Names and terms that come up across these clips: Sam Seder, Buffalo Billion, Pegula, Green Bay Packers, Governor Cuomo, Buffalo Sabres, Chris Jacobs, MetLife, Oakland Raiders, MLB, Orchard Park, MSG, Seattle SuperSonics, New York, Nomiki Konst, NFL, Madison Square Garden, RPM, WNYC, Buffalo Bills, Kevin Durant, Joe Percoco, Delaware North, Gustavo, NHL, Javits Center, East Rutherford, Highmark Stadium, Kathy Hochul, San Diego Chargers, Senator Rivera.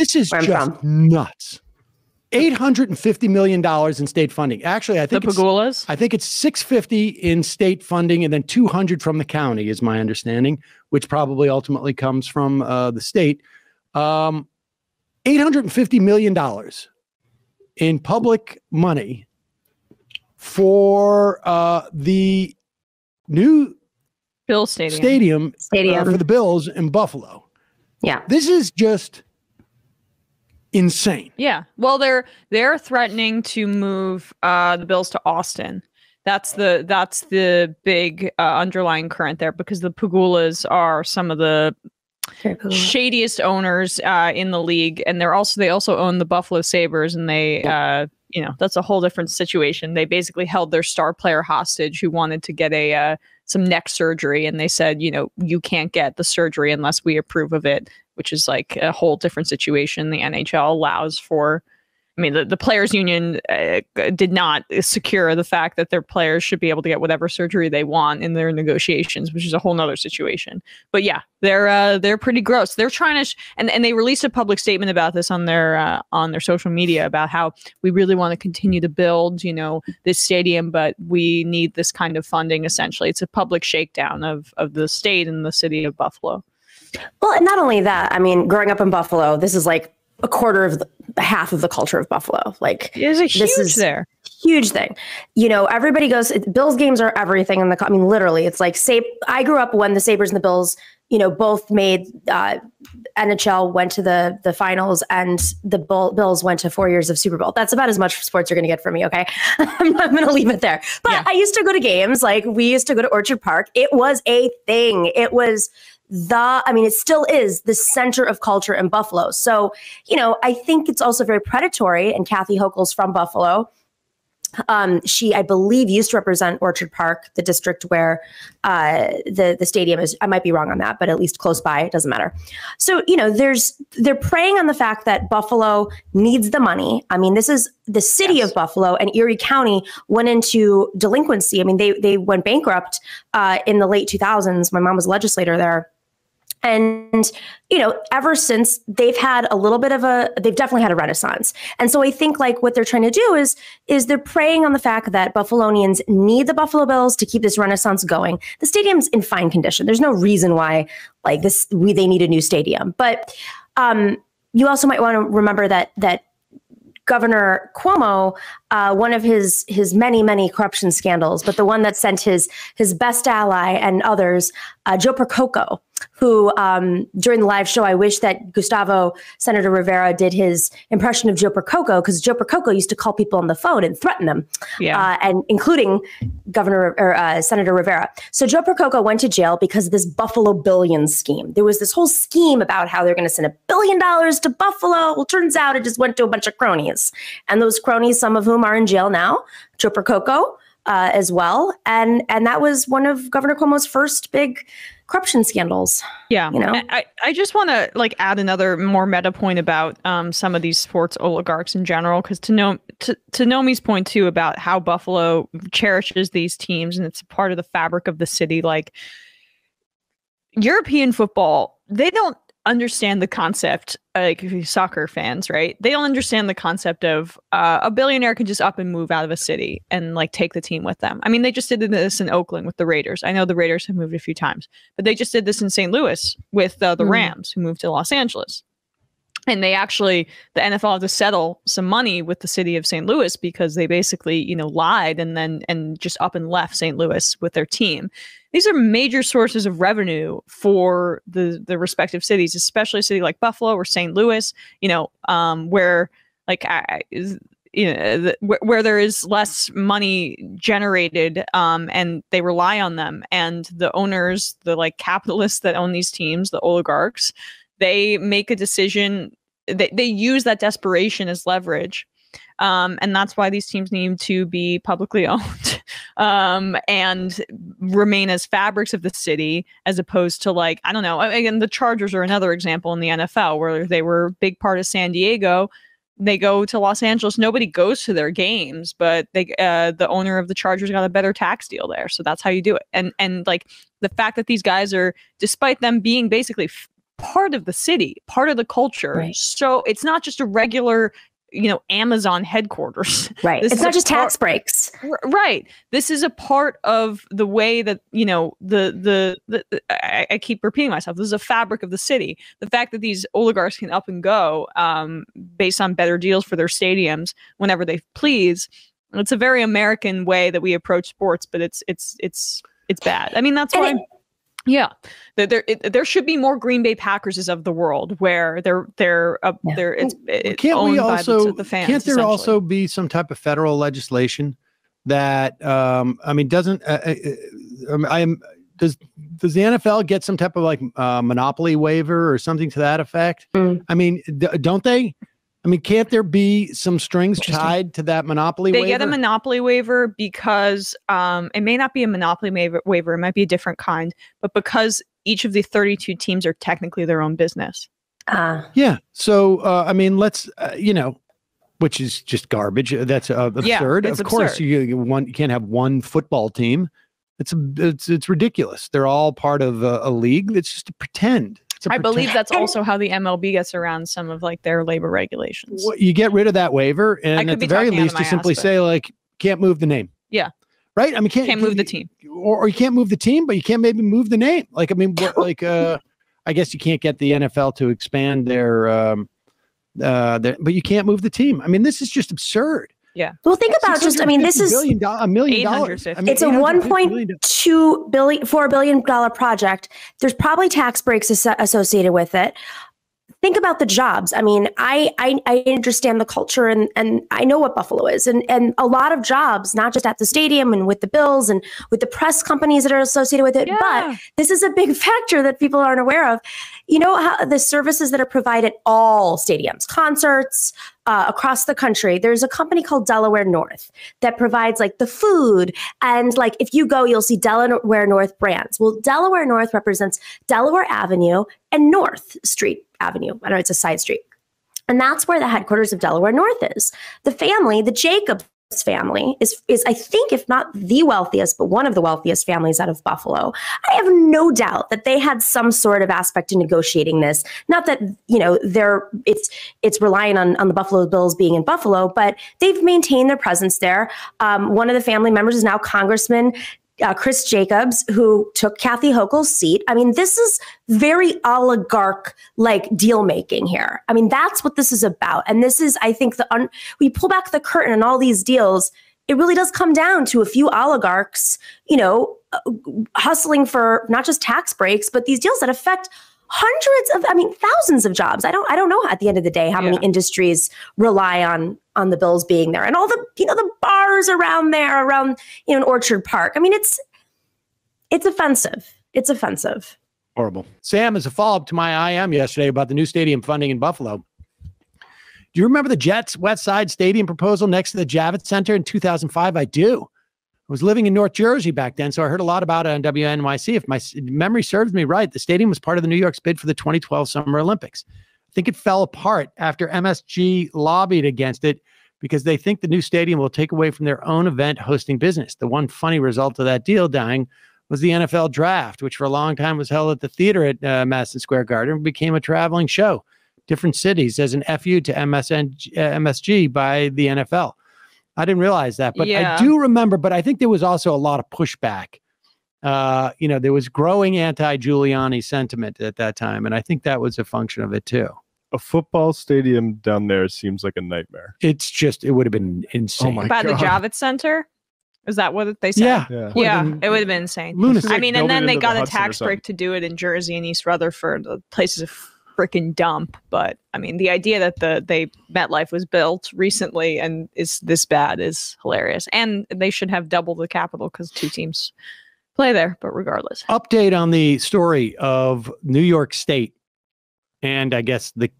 This is just nuts. $850 million in state funding. Actually, I think the Pegulas? I think it's $650 in state funding and then $200 from the county is my understanding, which probably ultimately comes from the state. $850 million in public money for the new Bill stadium. For the Bills in Buffalo. Yeah. This is just insane. Yeah. Well, they're threatening to move the Bills to Austin. That's the big underlying current there, because the Pegulas are some of the shadiest owners in the league, and they also own the Buffalo Sabres, and they that's a whole different situation. They basically held their star player hostage, who wanted to get a some neck surgery, and they said, you can't get the surgery unless we approve of it, which is like a whole different situation. The NHL allows for, the players union did not secure the fact that their players should be able to get whatever surgery they want in their negotiations, which is a whole nother situation. But yeah, they're pretty gross. They're trying to, and they released a public statement about this on their social media about how we really want to continue to build, this stadium, but we need this kind of funding. Essentially, it's a public shakedown of the state and the city of Buffalo. Well, and not only that, growing up in Buffalo, this is like a quarter of half of the culture of Buffalo. Like, huge thing. Everybody goes, Bills games are everything in the, literally it's like, I grew up when the Sabres and the Bills, both made, NHL went to the finals, and the Bills went to 4 years of Super Bowl. That's about as much sports you're going to get from me. Okay. I'm going to leave it there. But yeah. I used to go to games. Like, we used to go to Orchard Park. It was a thing. It was it still is the center of culture in Buffalo. So, I think it's also very predatory. And Kathy Hochul's from Buffalo. She, I believe, used to represent Orchard Park, the district where the stadium is. I might be wrong on that, but at least close by, it doesn't matter. So, they're preying on the fact that Buffalo needs the money. This is the city of Buffalo, and Erie County went into delinquency. They went bankrupt in the late 2000s. My mom was a legislator there. And, ever since, they've definitely had a renaissance. And so I think like what they're trying to do is they're preying on the fact that Buffalonians need the Buffalo Bills to keep this renaissance going. The stadium's in fine condition. There's no reason why like this, they need a new stadium. But you also might want to remember that Governor Cuomo, one of his many, many corruption scandals, but the one that sent his best ally and others, Joe Percoco, who during the live show, I wish that Gustavo, Senator Rivera, did his impression of Joe Percoco, because Joe Percoco used to call people on the phone and threaten them, and including Governor or Senator Rivera. So Joe Percoco went to jail because of this Buffalo Billion scheme. There was this whole scheme about how they're going to send $1 billion to Buffalo. Well, turns out it just went to a bunch of cronies, and those cronies, some of whom are in jail now, Joe Percoco as well, and that was one of Governor Cuomo's first big corruption scandals. Yeah, I just want to like add another more meta point about some of these sports oligarchs in general, because to Nomi's point too about how Buffalo cherishes these teams and it's part of the fabric of the city. Like European football, they don't understand the concept, like soccer fans, right? They don't understand the concept of a billionaire can just up and move out of a city and like take the team with them. They just did this in Oakland with the Raiders. I know the Raiders have moved a few times, but they just did this in St. Louis with the Rams, who moved to Los Angeles. And they actually, the NFL had to settle some money with the city of St. Louis because they basically, lied and just up and left St. Louis with their team. These are major sources of revenue for the respective cities, especially a city like Buffalo or St. Louis, where like where there is less money generated, and they rely on them. And the owners, the like capitalists that own these teams, the oligarchs, they make a decision. They use that desperation as leverage. And that's why these teams need to be publicly owned and remain as fabrics of the city, as opposed to like, I don't know. Again, the Chargers are another example in the NFL where they were a big part of San Diego. They go to Los Angeles. Nobody goes to their games, but the owner of the Chargers got a better tax deal there. So that's how you do it. And like the fact that these guys are, despite them being basically part of the city, part of the culture. Right. So it's not just a regular, you know, Amazon headquarters. Right. It's not just tax breaks. Right. This is a part of the way that, you know, I keep repeating myself. This is a fabric of the city. The fact that these oligarchs can up and go based on better deals for their stadiums whenever they please. It's a very American way that we approach sports, but it's bad. I mean, that's why. Yeah, there should be more Green Bay Packerses of the world where they're it's owned by the fans. Can't there also be some type of federal legislation that does the NFL get some type of like monopoly waiver or something to that effect? Mm. I mean, don't they? I mean, can't there be some strings tied to that monopoly waiver? They get a monopoly waiver because it may not be a monopoly waiver. It might be a different kind. But because each of the 32 teams are technically their own business. Yeah. So, I mean, let's, you know, which is just garbage. That's absurd. Yeah, of course, absurd. You can't have one football team. It's ridiculous. They're all part of a league that's just to pretend. I believe that's also how the MLB gets around some of like their labor regulations. Well, you get rid of that waiver, and at the very least, you simply say like, "Can't move the name." Yeah, right. I mean, can't move the team, or you can't move the team, but you can't maybe move the name. Like, I mean, I guess you can't get the NFL to expand their, but you can't move the team. I mean, this is just absurd. Yeah. Well, think about just, I mean, this is $1 million. I mean, it's a $4 billion project. There's probably tax breaks associated with it. Think about the jobs. I mean, I understand the culture and I know what Buffalo is and a lot of jobs, not just at the stadium and with the Bills and with the press companies that are associated with it. Yeah. But this is a big factor that people aren't aware of. You know, how the services that are provided all stadiums, concerts across the country. There's a company called Delaware North that provides like the food. And like if you go, you'll see Delaware North brands. Well, Delaware North represents Delaware Avenue and North Street Avenue. I know it's a side street. And that's where the headquarters of Delaware North is. The family, the Jacobs family, is I think, if not the wealthiest, but one of the wealthiest families out of Buffalo. I have no doubt that they had some sort of aspect in negotiating this. Not that, you know, it's relying on the Buffalo Bills being in Buffalo, but they've maintained their presence there. One of the family members is now Congressman Chris Jacobs, who took Kathy Hochul's seat. I mean, this is very oligarch like deal making here. I mean, that's what this is about. And this is, I think, we pull back the curtain on all these deals. It really does come down to a few oligarchs, you know, hustling for not just tax breaks, but these deals that affect hundreds of, I mean, thousands of jobs. I don't know at the end of the day how many industries rely on the Bills being there and all the, you know, the bars around there, around, you know, in Orchard Park. I mean, it's offensive. It's offensive. Horrible. Sam, as a follow-up to my IM yesterday about the new stadium funding in Buffalo, do you remember the Jets' West Side Stadium proposal next to the Javits Center in 2005? I do. I was living in North Jersey back then, so I heard a lot about it on WNYC. If my memory serves me right, the stadium was part of the New York's bid for the 2012 Summer Olympics. I think it fell apart after MSG lobbied against it because they think the new stadium will take away from their own event hosting business. The one funny result of that deal dying was the NFL draft, which for a long time was held at the theater at Madison Square Garden and became a traveling show. Different cities as an FU to MSG by the NFL. I didn't realize that, but yeah. I do remember, but I think there was also a lot of pushback. You know, there was growing anti-Giuliani sentiment at that time, and I think that was a function of it too. A football stadium down there seems like a nightmare. It's just, it would have been insane. Oh my God. By the Javits Center? Is that what they said? Yeah. It would have been insane. Lunacy. I mean, and then they got a tax break to do it in Jersey and East Rutherford. The place is a freaking dump, but I mean the idea that MetLife was built recently and is this bad is hilarious, and they should have double the capital because two teams play there. But regardless, update on the story of New York State and I guess the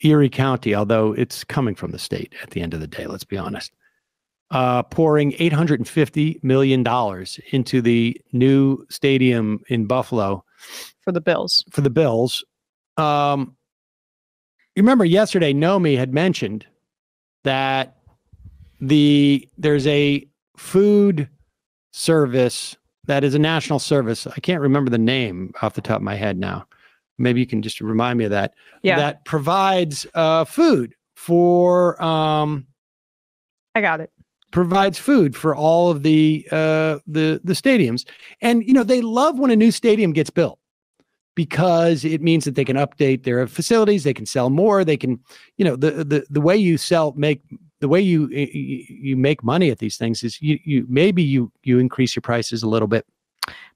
Erie County, although it's coming from the state at the end of the day, let's be honest, pouring $850 million into the new stadium in Buffalo for the Bills. You remember yesterday, Nomi had mentioned that there's a food service that is a national service. I can't remember the name off the top of my head now, maybe you can just remind me of that, that provides food for, I got it. Provides food for all of the stadiums. And, you know, they love when a new stadium gets built because it means that they can update their facilities. They can sell more. They can, you know, the way you sell, make, the way you make money at these things is you increase your prices a little bit.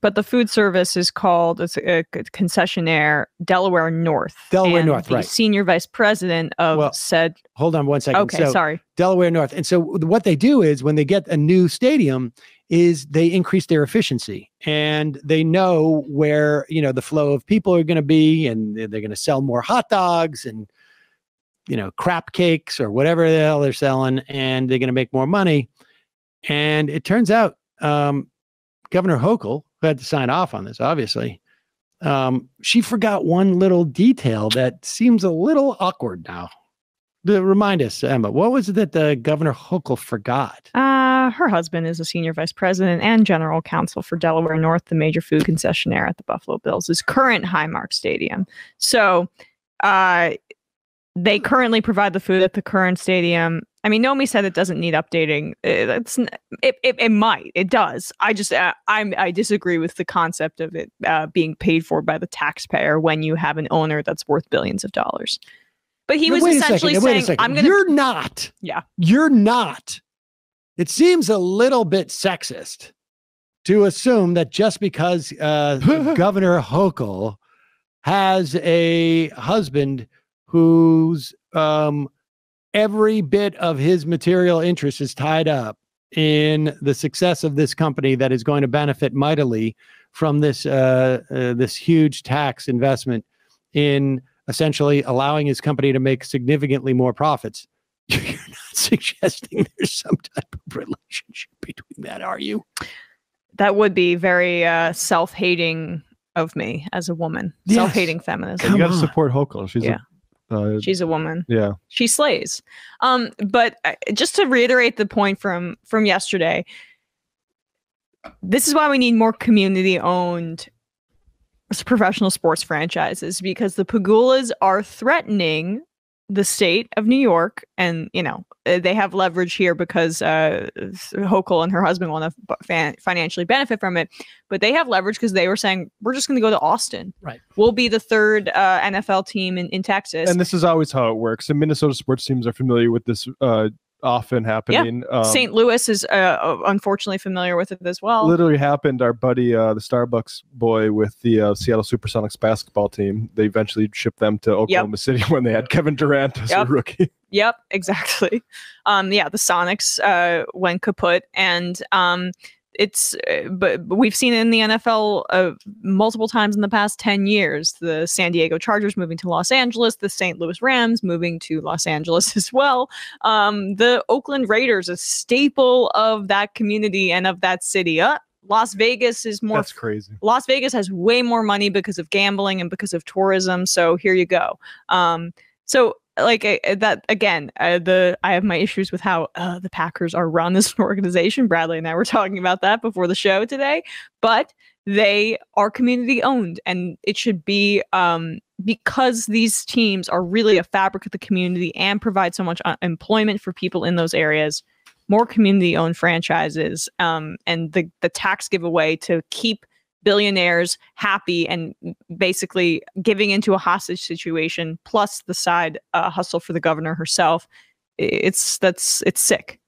But the food service is called, it's a concessionaire, Delaware North. Delaware North, right. Senior vice president of said. Hold on one second. Okay, so, sorry. Delaware North. And so what they do is when they get a new stadium is they increase their efficiency and they know where, you know, the flow of people are going to be and they're going to sell more hot dogs and, you know, crap cakes or whatever the hell they're selling and they're going to make more money. And it turns out, Governor Hochul, who had to sign off on this, obviously, she forgot one little detail that seems a little awkward now. Remind us, Emma, what was it that Governor Hochul forgot? Her husband is a senior vice president and general counsel for Delaware North, the major food concessionaire at the Buffalo Bills, his current Highmark Stadium. So they currently provide the food at the current stadium. I mean, Nomi said it doesn't need updating. It might. It does. I just I disagree with the concept of it being paid for by the taxpayer when you have an owner that's worth billions of dollars. But he was essentially saying, "I'm going to." You're not. Yeah. You're not. It seems a little bit sexist to assume that just because Governor Hochul has a husband who's every bit of his material interest is tied up in the success of this company that is going to benefit mightily from this this huge tax investment in essentially allowing his company to make significantly more profits. You're not suggesting there's some type of relationship between that, are you? That would be very self-hating of me as a woman. Yes. Self-hating feminism. You got to support Hochul. She's a woman. Yeah. She slays. But just to reiterate the point from yesterday, this is why we need more community-owned professional sports franchises, because the Pegulas are threatening the state of New York. And, you know, they have leverage here because Hochul and her husband want to financially benefit from it. But they have leverage because they were saying, we're just going to go to Austin. Right. We'll be the third NFL team in Texas. And this is always how it works. And Minnesota sports teams are familiar with this often happening. Yeah. St. Louis is unfortunately familiar with it as well. Literally happened. Our buddy, the Starbucks boy with the Seattle SuperSonics basketball team, they eventually shipped them to Oklahoma City when they had Kevin Durant as a rookie. Yep, exactly. The Sonics went kaput, and but we've seen it in the NFL multiple times in the past 10 years. The San Diego Chargers moving to Los Angeles, the St. Louis Rams moving to Los Angeles as well. The Oakland Raiders, a staple of that community and of that city. Las Vegas is more. That's crazy. Las Vegas has way more money because of gambling and because of tourism. So here you go. I have my issues with how the Packers are run as an organization. Bradley and I were talking about that before the show today, but they are community owned, and it should be because these teams are really a fabric of the community and provide so much employment for people in those areas. More community owned franchises, and the tax giveaway to keep billionaires happy and basically giving into a hostage situation, plus the side hustle for the governor herself. It's sick.